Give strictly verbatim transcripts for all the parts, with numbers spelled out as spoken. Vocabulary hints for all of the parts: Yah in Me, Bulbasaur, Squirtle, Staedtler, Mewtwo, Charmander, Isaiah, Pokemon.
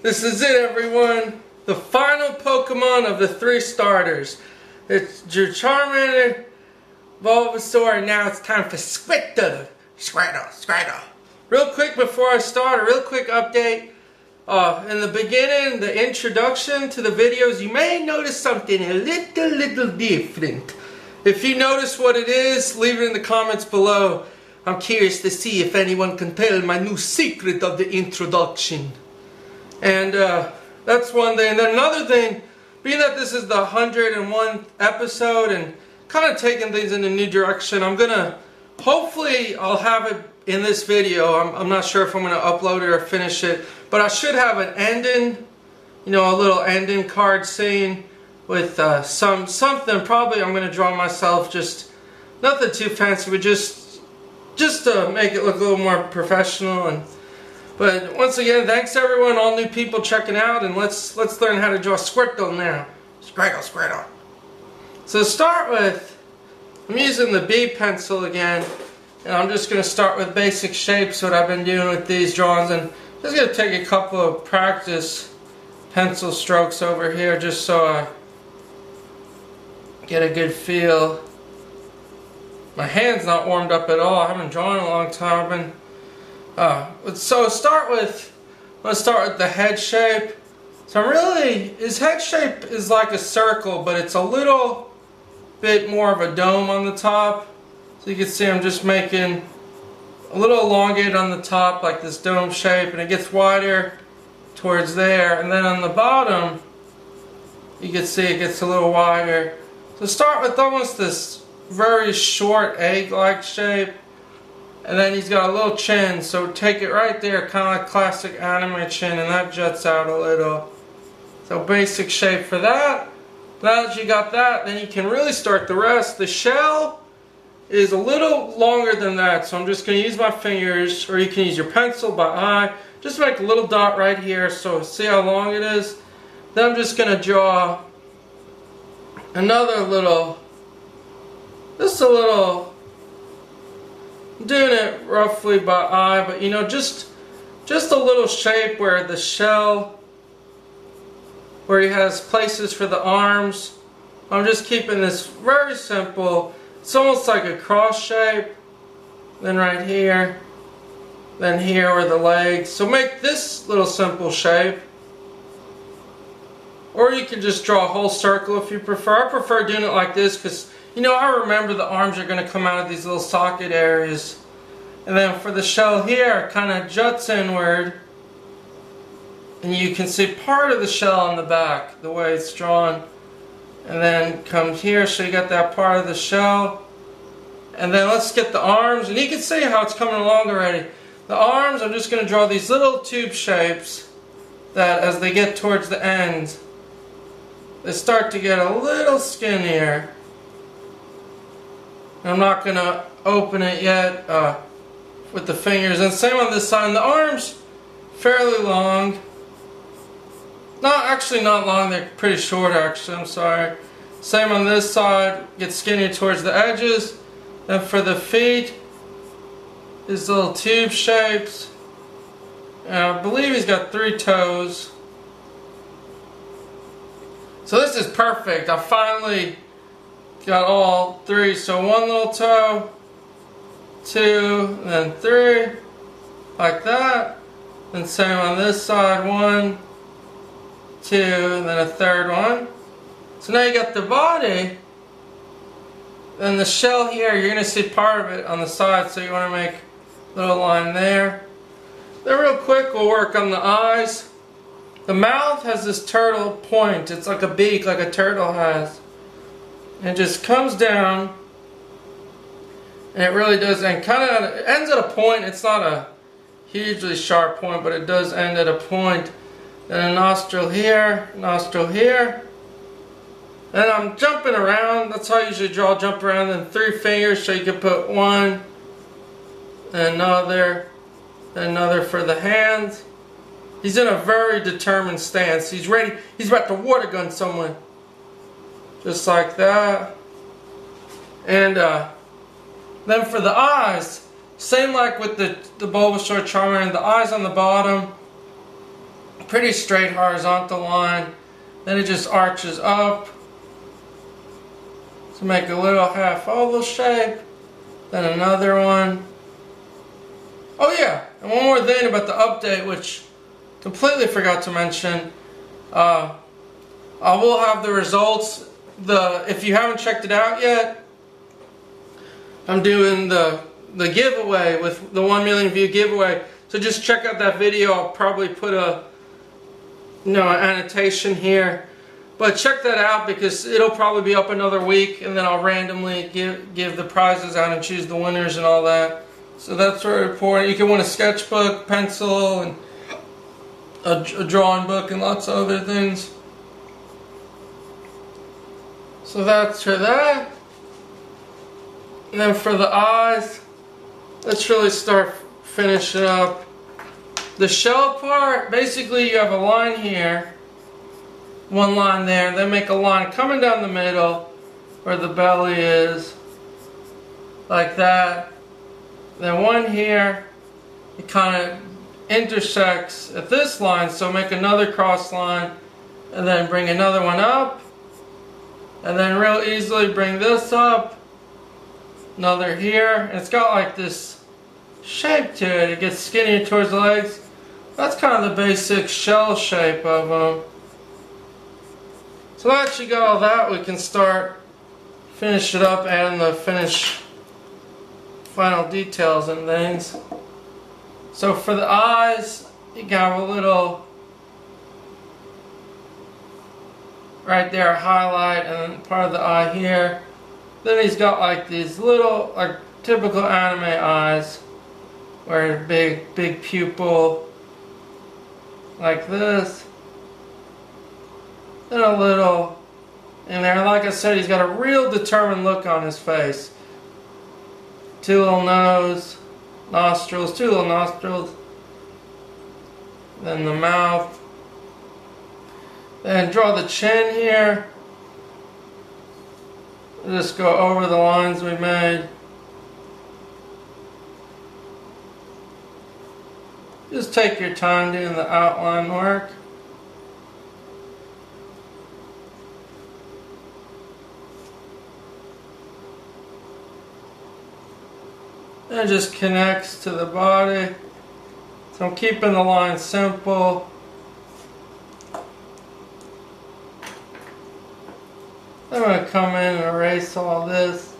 This is it, everyone. The final Pokemon of the three starters. It's your Charmander, Bulbasaur, and now it's time for Squirtle. Squirtle, Squirtle. Real quick before I start, a real quick update. Uh, in the beginning, the introduction to the videos, you may notice something a little, little different. If you notice what it is, leave it in the comments below. I'm curious to see if anyone can tell my new secret of the introduction. And uh, that's one thing. And then another thing, being that this is the one hundred and first episode and kind of taking things in a new direction, I'm going to, hopefully I'll have it in this video. I'm, I'm not sure if I'm going to upload it or finish it, but I should have an ending, you know, a little ending card scene with uh, some something. Probably I'm going to draw myself, just nothing too fancy, but just, just to make it look a little more professional. And But once again, thanks everyone, all new people checking out, and let's let's learn how to draw Squirtle now. Squirtle, Squirtle. So to start with, I'm using the B pencil again, and I'm just going to start with basic shapes, what I've been doing with these drawings, and I'm just going to take a couple of practice pencil strokes over here just so I get a good feel. My hand's not warmed up at all. I haven't drawn in a long time. I've been Uh, so start with, let's start with the head shape. So I'm really, his head shape is like a circle, but it's a little bit more of a dome on the top. So you can see I'm just making a little elongate on the top, like this dome shape, and it gets wider towards there. And then on the bottom, you can see it gets a little wider. So start with almost this very short egg-like shape. And then he's got a little chin, so take it right there, kind of like classic anime chin, and that juts out a little. So basic shape for that. Now that you got that, then you can really start the rest. The shell is a little longer than that, so I'm just going to use my fingers, or you can use your pencil by eye. Just make a little dot right here, so see how long it is. Then I'm just going to draw another little, just a little, I'm doing it roughly by eye, but you know, just just a little shape where the shell, where he has places for the arms. I'm just keeping this very simple. It's almost like a cross shape. Then right here, then here where the legs. So make this little simple shape. Or you can just draw a whole circle if you prefer. I prefer doing it like this because, you know, I remember the arms are going to come out of these little socket areas. And then for the shell here, it kind of juts inward. And you can see part of the shell on the back, the way it's drawn. And then come here, so you got that part of the shell. And then let's get the arms. And you can see how it's coming along already. The arms, I'm just going to draw these little tube shapes that as they get towards the end, they start to get a little skinnier. I'm not going to open it yet uh, with the fingers. And same on this side. And the arms, fairly long. Not actually not long. They're pretty short, actually. I'm sorry. Same on this side. Gets skinnier towards the edges. Then for the feet, these little tube shapes. And I believe he's got three toes. So this is perfect. I finally got all three, so one little toe, two, and then three, like that. And same on this side, one, two, and then a third one. So now you got the body, and the shell here, you're going to see part of it on the side, so you want to make a little line there. Then real quick, we'll work on the eyes. The mouth has this turtle point, it's like a beak, like a turtle has. And just comes down, and it really does, and kind of it ends at a point. It's not a hugely sharp point, but it does end at a point. then a nostril here, nostril here. And I'm jumping around. That's how I usually draw, jump around in three fingers, so you can put one, another, another for the hands. He's in a very determined stance. He's ready. He's about to water gun someone. Just like that. And uh, then for the eyes, same like with the, the Bulbasaur Charmander, the eyes on the bottom, pretty straight horizontal line. Then it just arches up to make a little half oval shape. Then another one. Oh yeah, and one more thing about the update, which completely forgot to mention. Uh, I will have the results. The if you haven't checked it out yet, I'm doing the the giveaway with the one million view giveaway. So just check out that video. I'll probably put a you know an annotation here, but check that out because it'll probably be up another week, and then I'll randomly give give the prizes out and choose the winners and all that. So that's very important. You can win a sketchbook, pencil, and a, a drawing book, and lots of other things. So that's for that. And then for the eyes, let's really start finishing up. The shell part, basically you have a line here, one line there, then make a line coming down the middle where the belly is, like that. Then one here, it kind of intersects at this line, so make another cross line, and then bring another one up, and then real easily bring this up, another here, and it's got like this shape to it, it gets skinnier towards the legs. That's kind of the basic shell shape of them. So now that you got all that, we can start, finish it up, adding the finish final details and things. So for the eyes, you got a little right there highlight and part of the eye here. Then he's got like these little, like typical anime eyes, where big, big pupil, like this. Then a little in there. Like I said, he's got a real determined look on his face. Two little nose, nostrils, two little nostrils. Then the mouth. Then draw the chin here. Just go over the lines we made. Just take your time doing the outline work. And it just connects to the body. So I'm keeping the line simple. I'm going to come in and erase all this.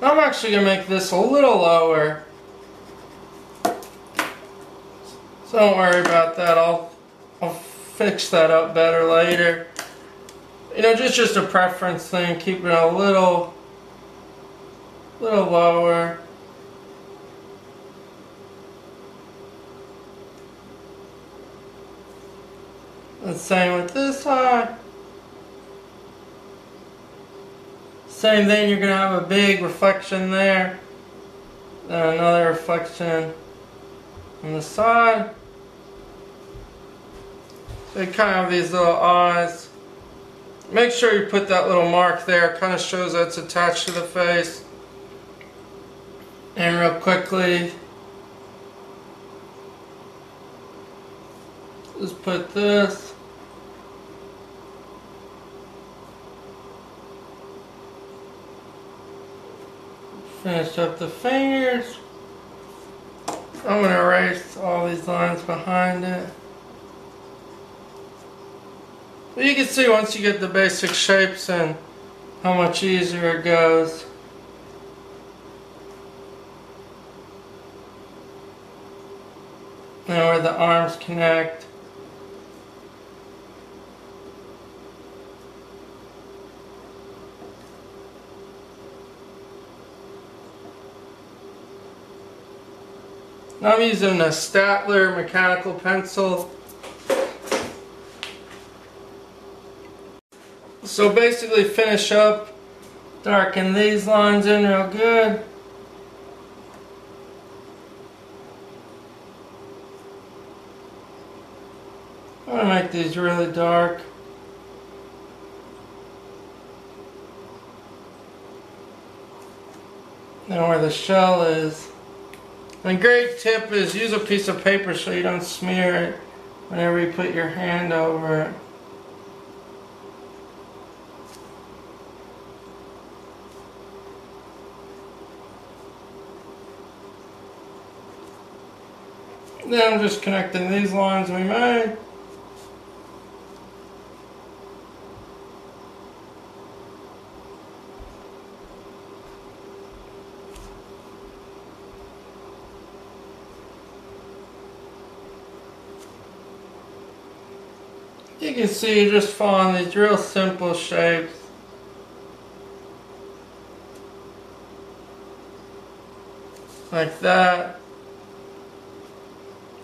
I'm actually going to make this a little lower. So don't worry about that, I'll, I'll fix that up better later. You know, just, just a preference thing, keep it a little, little lower. And same with this eye. Same thing, you're going to have a big reflection there. Then another reflection on the side. They kind of have these little eyes. Make sure you put that little mark there. It kind of shows that it's attached to the face. And real quickly, just put this. Finish up the fingers. I'm going to erase all these lines behind it. But you can see once you get the basic shapes and how much easier it goes. Now where the arms connect. Now I'm using a Staedtler mechanical pencil. So basically finish up, darken these lines in real good. I'm going to make these really dark. Then where the shell is. And a great tip is use a piece of paper so you don't smear it whenever you put your hand over it. Then I'm just connecting these lines we made. You can see you're just following these real simple shapes. Like that.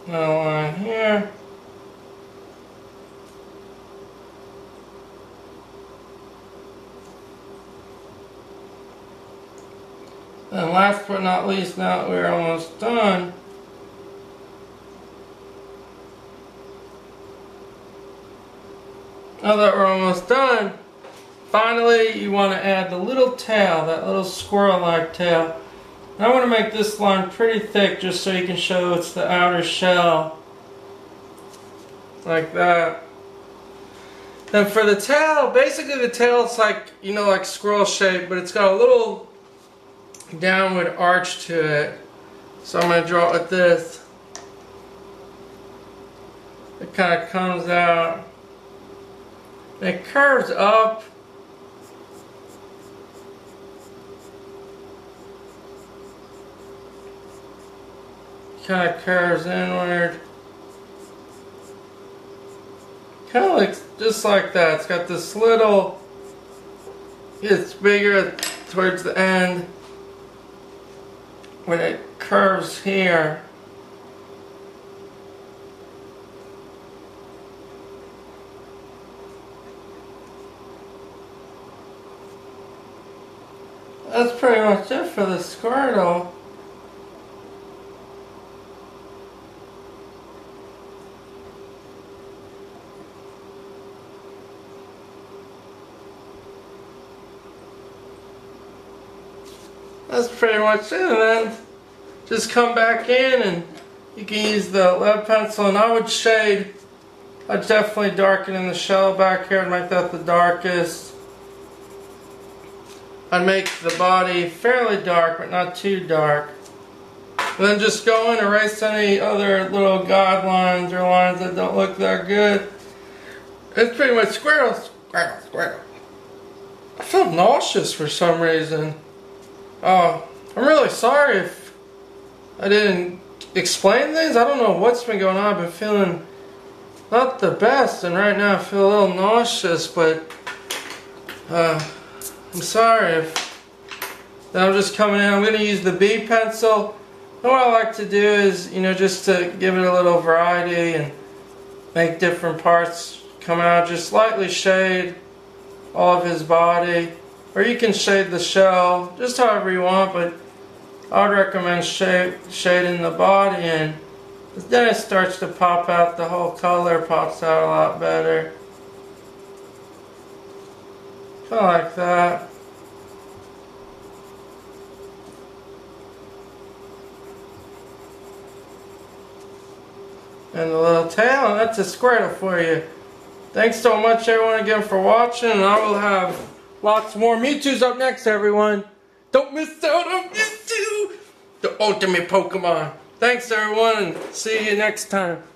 Another line here. And last but not least, now that we're almost done, now that we're almost done, finally you want to add the little tail, that little squirrel-like tail. And I want to make this line pretty thick just so you can show it's the outer shell. Like that. Then for the tail, basically the tail is like, you know, like squirrel shape, but it's got a little downward arch to it. So I'm going to draw it with this. It kind of comes out. It curves up, kind of curves inward, kind of looks just like that. It's got this little, it's bigger towards the end when it curves here. That's pretty much it for the Squirtle. That's pretty much it, man. Just come back in and you can use the lead pencil, and I would shade, I'd definitely darken in the shell back here and make that the darkest. I'd make the body fairly dark, but not too dark. And then just go and erase any other little guidelines or lines that don't look that good. It's pretty much Squirtle, Squirtle, Squirtle. I feel nauseous for some reason. Oh, I'm really sorry if I didn't explain things. I don't know what's been going on. I've been feeling not the best, and right now I feel a little nauseous, but uh, I'm sorry if that I'm just coming in. I'm going to use the B pencil. And what I like to do is, you know, just to give it a little variety and make different parts come out. Just lightly shade all of his body. Or you can shade the shell, just however you want, but I would recommend shade, shading the body in. Then it starts to pop out, the whole color pops out a lot better. Kind of like that. And the little tail, and that's a Squirtle for you. Thanks so much everyone again for watching, and I will have lots more. Mewtwo's up next, everyone. Don't miss out on Mewtwo, the ultimate Pokemon. Thanks everyone, and see you next time.